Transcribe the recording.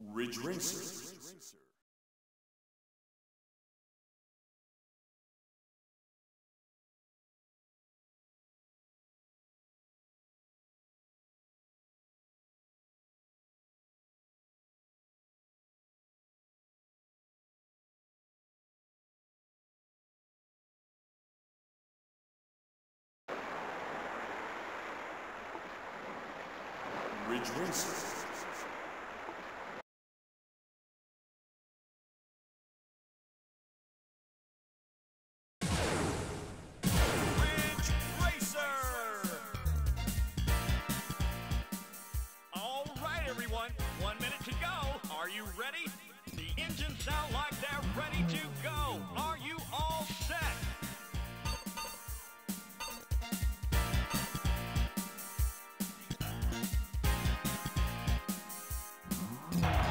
Ridge Racer. Ridge Racer. Everyone, 1 minute to go. Are you ready? The engines sound like they're ready to go. Are you all set?